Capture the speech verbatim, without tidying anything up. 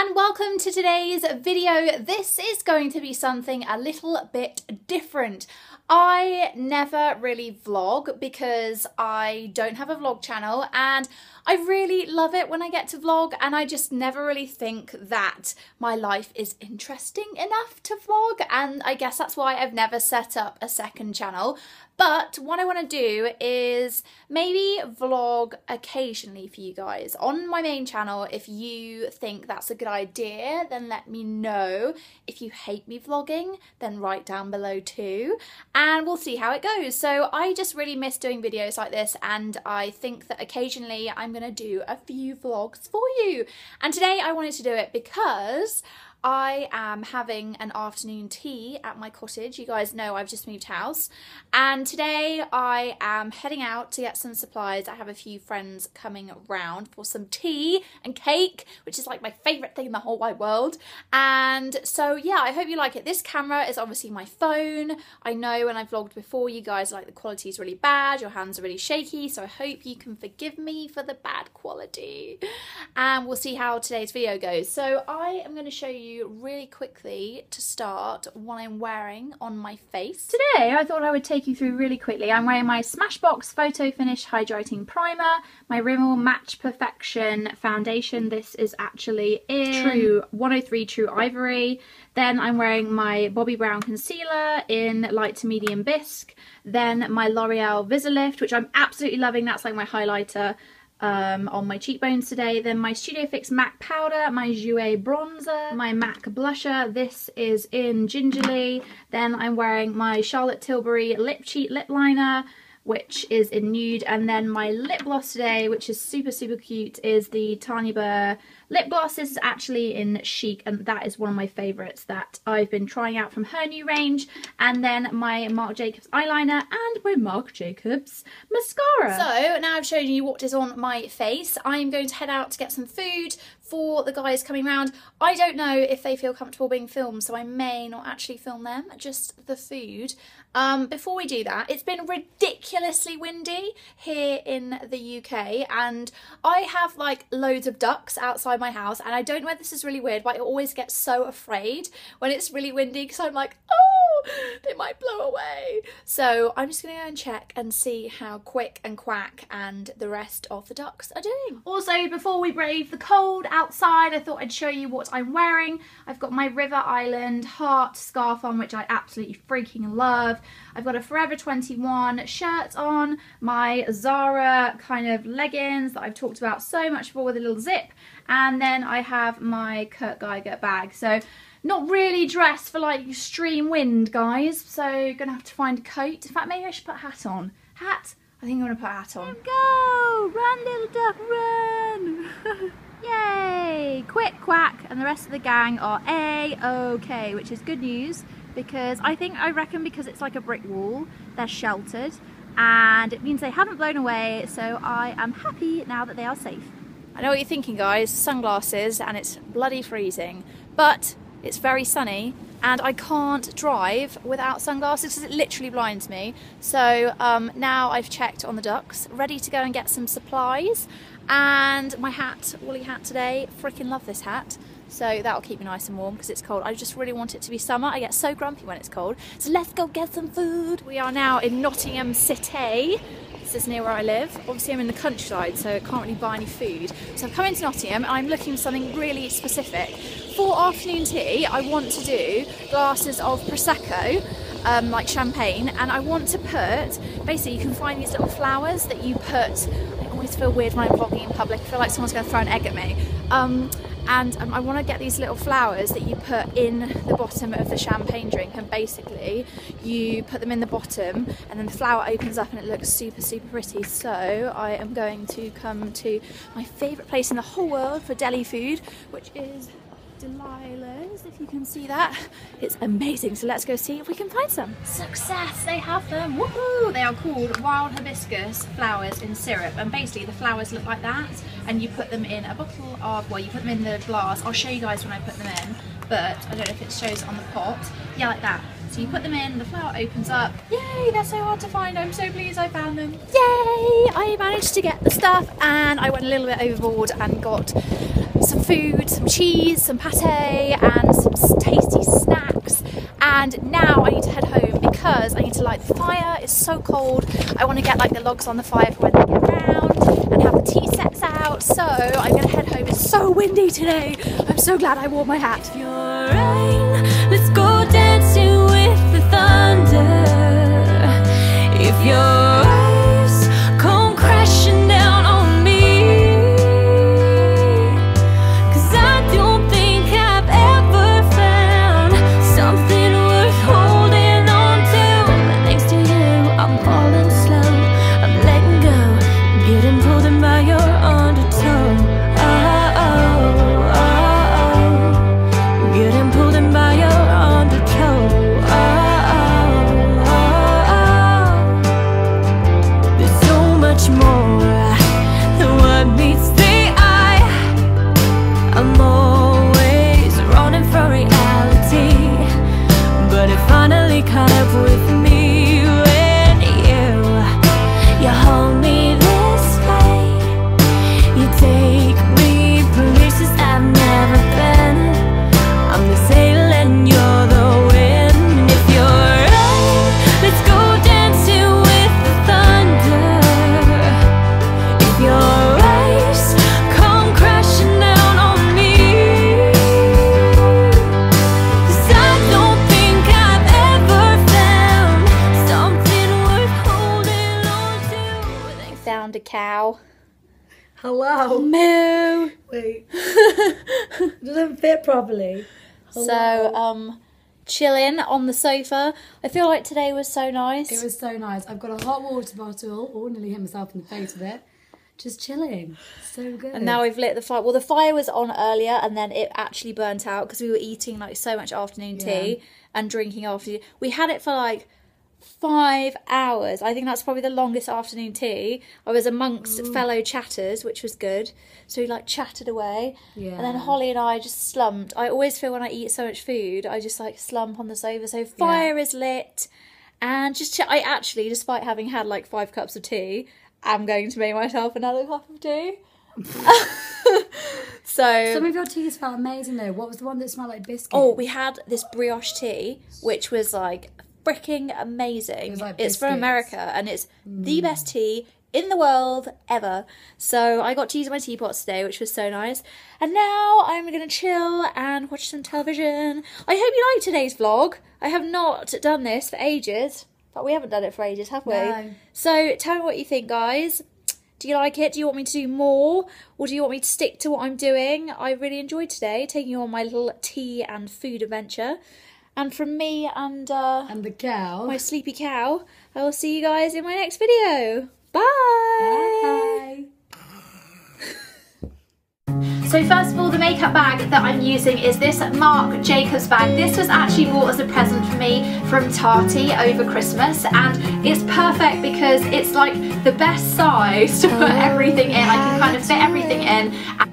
and welcome to today's video. This is going to be something a little bit different. I never really vlog because I don't have a vlog channel, and I really love it when I get to vlog, and I just never really think that my life is interesting enough to vlog, and I guess that's why I've never set up a second channel. But what I want to do is maybe vlog occasionally for you guys on my main channel. If you think that's a good idea, then let me know. If you hate me vlogging, then write down below too, and we'll see how it goes. So I just really miss doing videos like this, and I think that occasionally I'm going to do a few vlogs for you. And today I wanted to do it because I am having an afternoon tea at my cottage. You guys know I've just moved house, and today I am heading out to get some supplies. I have a few friends coming round for some tea and cake, which is like my favourite thing in the whole wide world. And so yeah, I hope you like it. This camera is obviously my phone. I know when I vlogged before, you guys like the quality is really bad, your hands are really shaky, so I hope you can forgive me for the bad quality. And we'll see how today's video goes. So I am going to show you really quickly to start what I'm wearing on my face. Today I thought I would take you through really quickly. I'm wearing my Smashbox Photo Finish Hydrating Primer, my Rimmel Match Perfection Foundation. This is actually in True one oh three True Ivory. Then I'm wearing my Bobbi Brown Concealer in Light to Medium Bisque. Then my L'Oreal Visalift, which I'm absolutely loving. That's like my highlighter Um, on my cheekbones today. Then my Studio Fix M A C powder, my Jouer bronzer, my M A C blusher. This is in Gingerly. Then I'm wearing my Charlotte Tilbury Lip Cheat Lip Liner, which is in Nude. And then my lip gloss today, which is super, super cute, is the Tanya Burr lip gloss. This is actually in Chic, and that is one of my favourites that I've been trying out from her new range. And then my Marc Jacobs eyeliner and my Marc Jacobs mascara. So now I've shown you what is on my face, I'm going to head out to get some food for the guys coming round. I don't know if they feel comfortable being filmed, so I may not actually film them, just the food. Um, before we do that, it's been ridiculously windy here in the U K, and I have like loads of ducks outside my house, and I don't know whether this is really weird, but I always get so afraid when it's really windy because I'm like, oh, they might blow away. So I'm just gonna go and check and see how Quick and Quack and the rest of the ducks are doing. Also, before we brave the cold outside, I thought I'd show you what I'm wearing. I've got my River Island heart scarf on, which I absolutely freaking love. I've got a Forever twenty-one shirt on, my Zara kind of leggings that I've talked about so much before with a little zip, and then I have my Kurt Geiger bag. So not really dressed for like extreme wind, guys, so gonna have to find a coat. In fact, maybe I should put a hat on. Hat? I think I'm gonna put a hat on. Go! Run, little duck, run! Yay! Quick, Quack and the rest of the gang are A-okay, which is good news, because I think I reckon because it's like a brick wall, they're sheltered, and it means they haven't blown away, so I am happy now that they are safe. I know what you're thinking, guys, sunglasses, and it's bloody freezing, but it's very sunny, and I can't drive without sunglasses because it literally blinds me. So um, now I've checked on the ducks, ready to go and get some supplies, and my hat, woolly hat today, freaking love this hat. So that'll keep me nice and warm because it's cold. I just really want it to be summer. I get so grumpy when it's cold. So let's go get some food. We are now in Nottingham City. This is near where I live. Obviously I'm in the countryside, so I can't really buy any food. So I've come into Nottingham and I'm looking for something really specific. For afternoon tea, I want to do glasses of Prosecco, um, like champagne, and I want to put, basically you can find these little flowers that you put, I always feel weird when I'm vlogging in public, I feel like someone's gonna throw an egg at me. Um, And um, I want to get these little flowers that you put in the bottom of the champagne drink, and basically you put them in the bottom and then the flower opens up and it looks super, super pretty. So I am going to come to my favourite place in the whole world for deli food, which is Delilah's, if you can see that. It's amazing, so let's go see if we can find some. Success, they have them, woohoo! They are called wild hibiscus flowers in syrup, and basically the flowers look like that, and you put them in a bottle of, well, you put them in the glass. I'll show you guys when I put them in, but I don't know if it shows on the pot. Yeah, like that. So you put them in, the flower opens up. Yay, they're so hard to find. I'm so pleased I found them. Yay, I managed to get the stuff, and I went a little bit overboard and got some food, some cheese, some pate and some tasty snacks. And now I need to head home because I need to light the fire. It's so cold. I want to get like the logs on the fire for when they get round and have the tea sets out. So I'm going to head home. It's so windy today. I'm so glad I wore my hat. You're rain, let's go dancing with the thunder. If you're cow. Hello. Moo. Wait. Doesn't fit properly. Hello. So, um, chilling on the sofa. I feel like today was so nice. It was so nice. I've got a hot water bottle. Oh, nearly hit myself in the face with it. Just chilling. So good. And now we've lit the fire. Well, the fire was on earlier and then it actually burnt out because we were eating like so much afternoon tea yeah. and drinking after. We had it for like five hours. I think that's probably the longest afternoon tea. I was amongst Ooh. fellow chatters, which was good, so we like chatted away yeah. and then Holly and I just slumped. I always feel when I eat so much food I just like slump on the sofa, so fire yeah. is lit and just ch I actually, despite having had like five cups of tea, I'm going to make myself another cup of tea. So some of your teas felt amazing though. What was the one that smelled like biscuit? Oh, we had this brioche tea which was like freaking amazing. It was like it's from America and it's mm. the best tea in the world ever. So I got to use my teapots today, which was so nice. And now I'm going to chill and watch some television. I hope you like today's vlog. I have not done this for ages, but we haven't done it for ages, have we? No. So tell me what you think, guys. Do you like it? Do you want me to do more? Or do you want me to stick to what I'm doing? I really enjoyed today, taking you on my little tea and food adventure. And from me and, uh, and the cow, my sleepy cow, I will see you guys in my next video. Bye! Bye! So first of all, the makeup bag that I'm using is this Marc Jacobs bag. This was actually bought as a present for me from Tati over Christmas. And it's perfect because it's like the best size to put everything in. I can kind of fit everything in.